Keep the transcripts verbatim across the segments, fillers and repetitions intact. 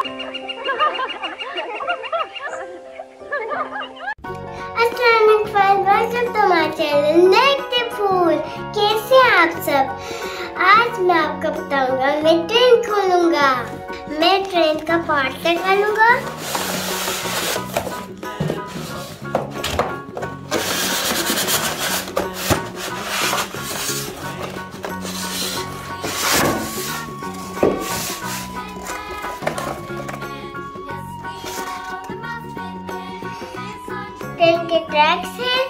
अस्सलाम वालेकुम, तुम्हारा चैनल नाइटी फूल। कैसे आप सब? आज मैं आपको बताऊंगा मैं ट्रेन खोलूंगा, मैं ट्रेन का पार्ट लगा लूंगा। ट्रेन के ट्रैक्स हैं,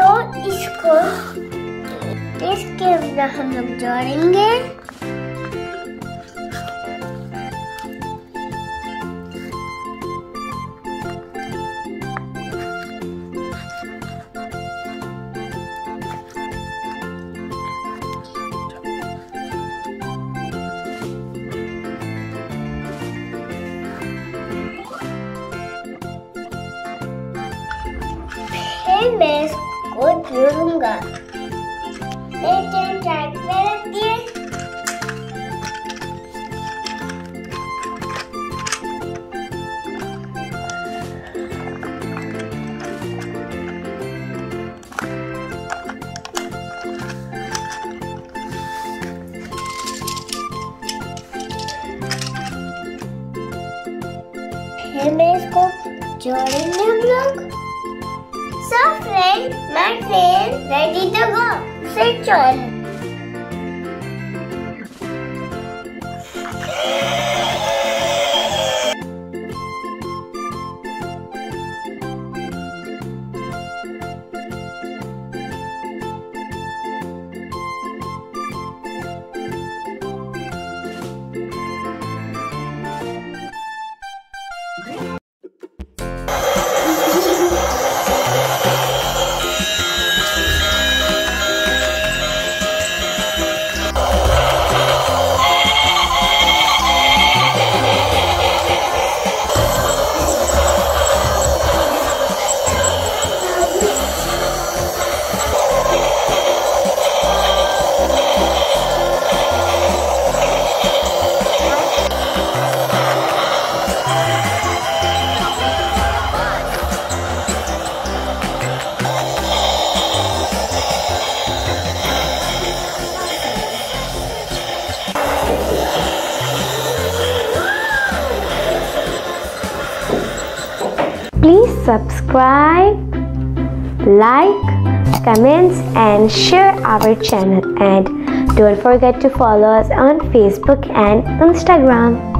तो इसको इसके अंदर हम लोग जोड़ेंगे, फिर मैं वो जोड़ूंगा। मैं ट्रेन ट्रैक में रख दिए, फिर मैं इसको जोड़ेंगे हम लोग। So friend, my train ready to go. Switch on. Please subscribe, like, comments and share our channel, and don't forget to follow us on Facebook and Instagram.